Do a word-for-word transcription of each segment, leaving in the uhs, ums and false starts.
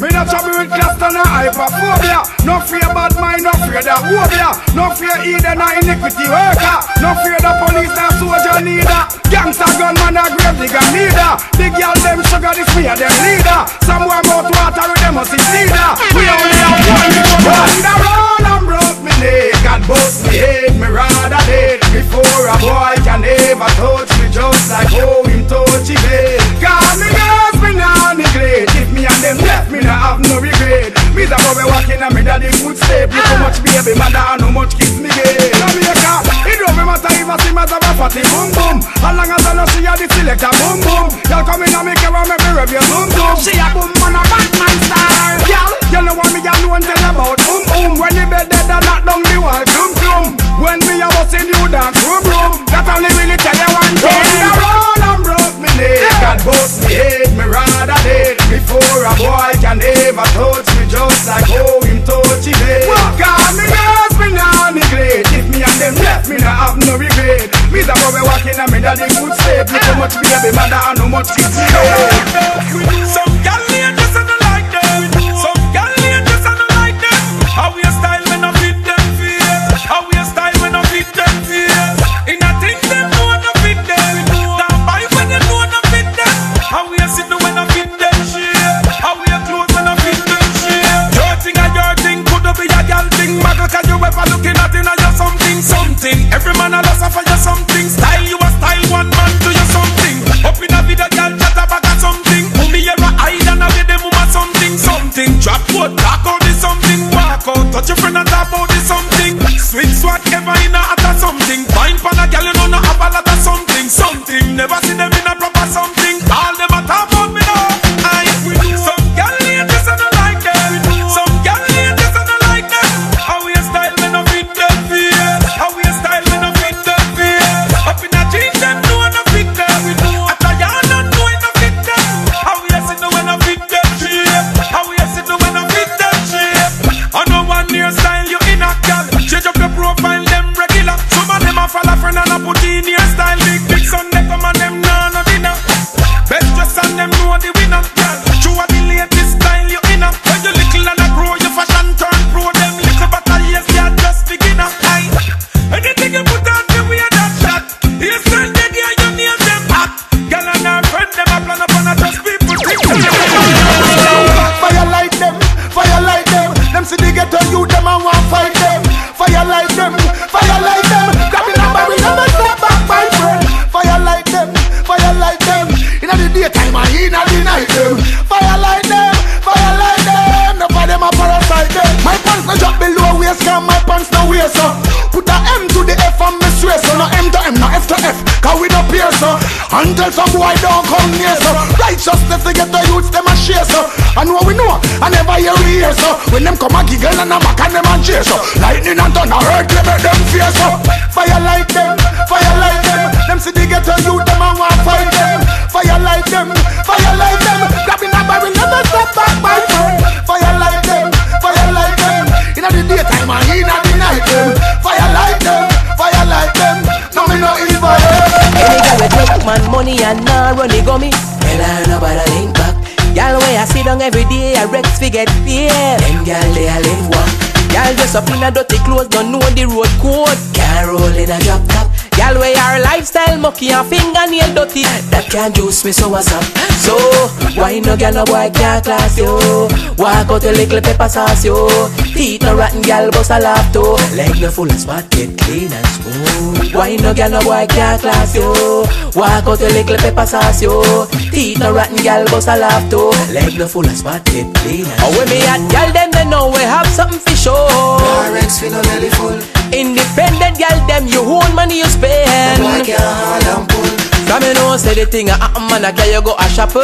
Me no trouble with cluster, no hyperphobia. No fear bad mind, no fear that phobia. No fear either, no iniquity worker. No fear the police, no soldier neither. Gangsta gunman, no grave digger neither. Big y'all them sugar, this me a them leader. Some boy mouth water with them us in cedar. We only have one, we come on the road and broke me leg and bust me head. Me rather dead before a boy can ever touch me, just like how him touch his head. God, me girls, me now neglect. If me and them left, me now have no regret. Me the boy walking and me daddy footstep. Look how much baby mother and how much kids me get. No maker, it don't me matter if I see my daughter fatty boom boom. As long as I know she a the selector boom boom. Y'all come in and me care and me be rev your zoom zoom. She a boom man a Batman star. Y'all, you know what me y'all know and tell about boom boom. When the bed dead and knock down the wall zoom zoom. When me a was in you dance room room. That only really tell you one thing. Roll me around and broke me neck and bust me head. Me rather dead before a boy can ever touch me, just like how him touch his head. God, me girls, me now neglect. If me and them left, me now have no regret. Me the boy walking and me daddy footstep. Look how much baby mother and how much kids me get. Some gal ladies I don't like them. Some gal ladies I don't like them. How your style when I fit them face. How your style when I fit them face. In a thing them no one I fit them. Now buy when them no one I fit them. How your sit when I fit them shit. How your clothes when I fit them shit. Your thing and your thing could be a gal thing. Maga cause you ever looking at it and you're something something. Every man a loss of a you're something. Style you a style one man do you something. Up in a video gal chat a bag of something. Me ever hide and a way them um a something something. Drop what talk out is something. Walk out touch your friend and talk out is something. Switch whatever in a utter something. Find pan a gal you know no have a lot of something something. Never see them in a proper something. All them a talk about me now. I we do some gal ladies I don't like them. Some gal ladies I don't like them. How your style when I fit them fear. How your style when I fit them fear. Up in a jeans them no one a fit them. I try and no one a fit them. How you see no when I fit them shape. How you see no when I fit them shape. I know one new style you in a gal. Change up your profile them regular. Some of them a follow friend and a put in your style. Big big Sunday come and them nah no dinner. Best dress and them know the winner. True a the latest style you in a. When you little and a grow your fashion turn pro. Them little but a yes they are just beginner. Aye. Anything you put on the way that shot. Here's when they are you near them hot. Gal and her friend them a plan upon a just people think. Fire like them, fire like them. Them see they get on you them and want fight them. Fire like them, fire like them. Grab me number we never step back my friend. Fire like them, fire like them. Inna the daytime and inna the night them. Fire like them, fire like them. Enough of them a parasite them. My pants no drop below waist, cause my pants no waist up. Put a M to the F and me swear so. No M to M, no F to F, cause we no peer so. And tell some boy don't come near so. Righteousness to get the youths them a share so. And what we know, I never hear we hear so. When them come a giggle and a mock and them a cheer so. Lightning and thunder hurt, they make them fear so. Fire like them, fire like them. Them see they get the youth them and want fight them. Fire like them, fire like them. Grabbing a barrel, never stop back my friend. Fire like them, fire like them. In the daytime and in the night them. Fire like them, fire like them. No me no evil. Any girl with broke man money and now run the gummy. Tell her nobody link back. Girl where I sit down every day I wreck forget fear. Them girl they a live one. Girl dress up in a dirty clothes don't know the road code. Girl roll in a drop top. Girl wear her lifestyle mucky and fingernail dirty. That can juice me so what's up. So why no girl no boy can't class yo. Walk out a little pepper sauce yo. Teeth no rotten girl bust a laugh too. Leg no full and spot get clean and smooth. Why no girl no boy can't class yo. Walk out a little pepper sauce yo. Teeth no rotten girl bust a laugh too. Leg no full and spot get clean and smooth. When me at girl then they know we have something for sure. Barracks feel no belly full. Independent girl them you own money you spend. Boy can't haul and pull. From you know say the thing a happen man a girl you go a shop. One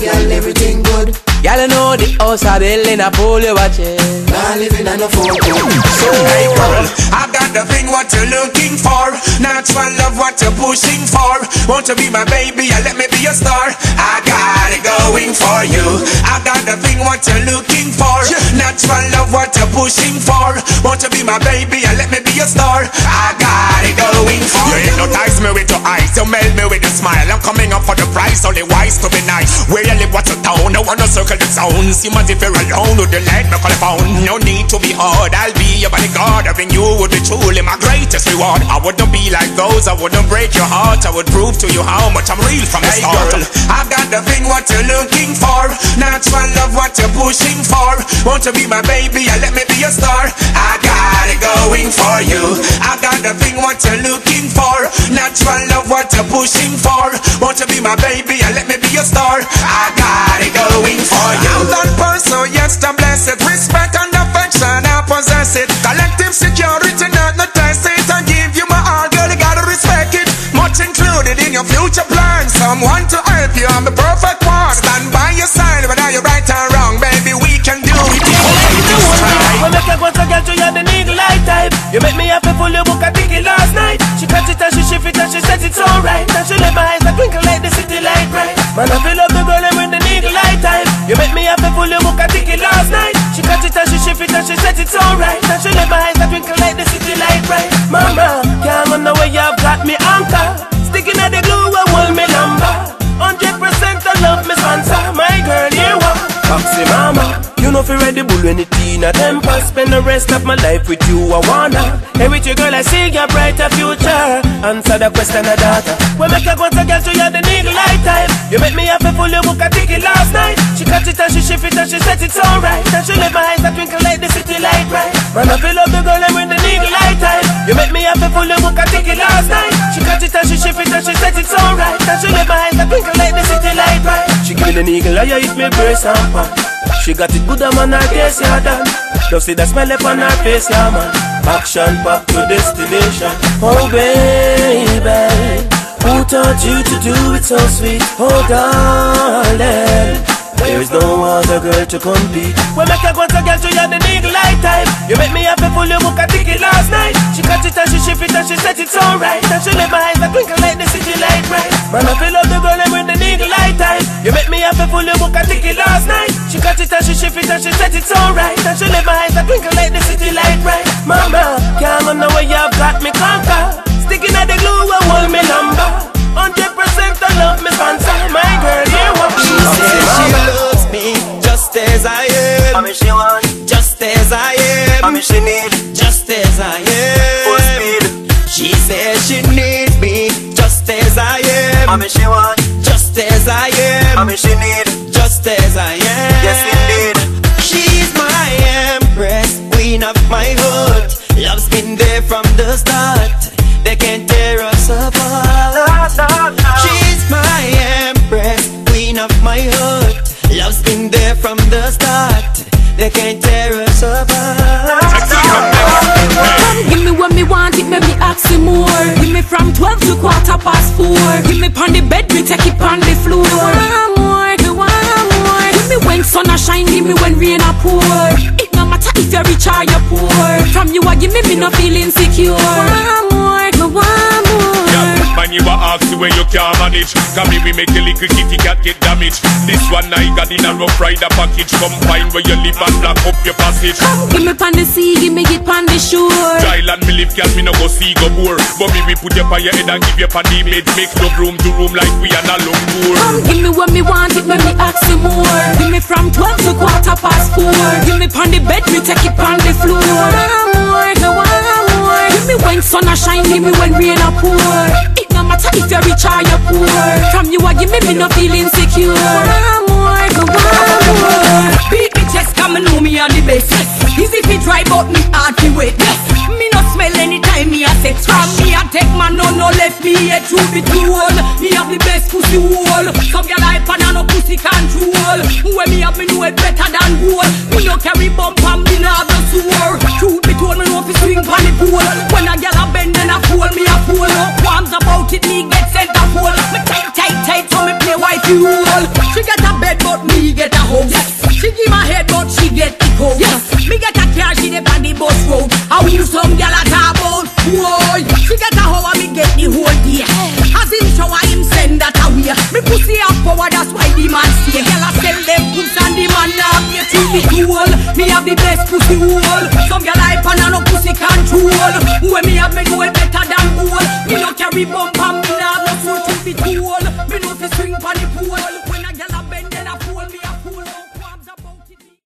girl everything good. Girl you know the house a building a pool you watch it. nah living on a photo. So hey girl, I got the thing what you're looking for. Natural love what you're pushing for. Won't you be my baby and let me be your star? I got it going for you. I got the thing what you're looking for. Natural love what you're pushing for. Won't you be my baby and let me be your star? I got it going for you. You hypnotize me with your eyes, you melt me with your smile. I'm coming up for the price, only wise to be nice. Where you live, what's your town? I wanna circle the zone. See my if you're alone with the light, me call the phone. No need to be hard, I'll be your bodyguard. Having you would be truly my greatest reward. I wouldn't be like those, I wouldn't break your heart. I would prove to you how much I'm real from the hey start. Girl, I've got the thing what you're looking for. Natural love what you're pushing for. Won't you be my baby and let me be your star? I got it going for you. I've got the thing what you're looking for. Natural love what you're pushing for. Won't you be my baby and let me be your star? I got it going for you. I'm that person, yes, the blessed. Respect and affection, I possess it. Collective security, not no test it. I give you my all, girl, you gotta respect it. Much included in your future plans. Someone to help you, I'm the perfect one. Stand by your side, whether you're right or wrong. Baby, we can do it. You make a good girl to you, the need light type. You make me happy, full your book, I think it last night. She touched it and she shift it and she says it's alright. And she let my eyes, I twinkle like the city light bright. Man, I feel up the girl and with the need light type. You make me happy, full your book, I think it last night. She touched it and she shift it and she says it's alright. And she let my eyes, I twinkle like the city light bright. Mama, can't run away, you've got me anchor. Sticking at the glue, I hold me number. Hundred percent I love me sponsor. My girl, you are Foxy Mama. You know if you read the bull when it's in a temper. Spend the rest of my life with you, I wanna. Hey, with your girl, I see your brighter future. Answer the question, I daughter. We make a go to girl, so you're the nigga light type. You make me happy, full of book, I think it last night. She catch it and she shift it and she says it's alright. And she let my eyes that twinkle like the city light bright. Man, I feel up the girl, I'm with the nigga light type. You make me happy, full of book, I think it last night. She catch it and she shift it and she says it's alright. And she let my eyes that twinkle like the city light bright. She give me the nigga, I hit me brace and pop. She got it good, I'm on her taste, yeah, done. Don't see the smell up on her face, yeah, man. Action back to destination. Oh, baby, who taught you to do it so sweet? Oh, darling, there is no other girl to compete. We make a go to girl to you, the nigga light type. You make me happy, full your book, I think it last night. She catch it and she shift it and she said it's alright. And she let my eyes that twinkle like the city light bright. Man, I feel up the girl and with the nigga light type. You make me happy, full your book, I think it last night. She catch it and she shift it and she said it's alright. And she let my eyes that twinkle like the city light bright. Mama, can't run away, you've got me conquer. Sticking at the glue, I hold me number. Hundred percent I love me sponsor. My girl, you want me. She says she loves me just as I am. I mean she want just as I am. I mean she need just as I am. Full speed. She says she needs me just as I am. I mean she want just as I am. I mean she need just as I am. Yes indeed. She's my empress, queen of my hood. Love's been there from the start. They can't tear us apart. She's my empress, queen of my heart. Love's been there from the start. They can't tear us apart. Come give me what me want, it may be asking more. Give me from twelve to quarter past four. Give me pon the bed, me take it pon the floor. One more, the one more. Give me when sun a shine, give me when rain a pour. It no matter if you're rich or you're poor. From you a give me, me no feel insecure. One more. Man, you are asked when you can't manage. Come here, we make a little kitty cat get damaged. This one I got in a rough rider package. Come find where you live and block up your passage. Give me pan the sea, give me it pan the shore. Thailand, me live cat, me no go see go poor. But me we put your fire head and give you pan the mate. Make no room to room like we are not long tour. Come give me what me want, it make me ask you more. Give me from twelve to quarter past four. Give me pan the bed, me take it pan the floor. One more, the one more. Give me when sun a shine, give me when rain a pour. No matter if you're rich or you're poor. From you I give me, me no feel insecure. One more, go one more. Beat me chest, come and know me on the best. Easy fi dry but me hard fi wet. Me no smell anytime me a sex. From me a take man, no no left me a true be true. Me have the best pussy wall. Some girl I pan and no pussy control. When me have me know it better than gold. Me no carry bump and me no have no sword. True be told me no fi swing pan the pole. When a girl a bend and a fold, me a fold up. Arms about it, me get sent a pole. Me tight, tight, tight, so me play wifey role. She get a bed, but me get a hug. Yes. She give a head, but she get the hug. Yes. Me get a think me cool. Me have the best pussy wall. Some girl I pan and no pussy control. When me have me do it better than all. Me no carry bump and me nah have no foot to be cool. Me no fi swing pan.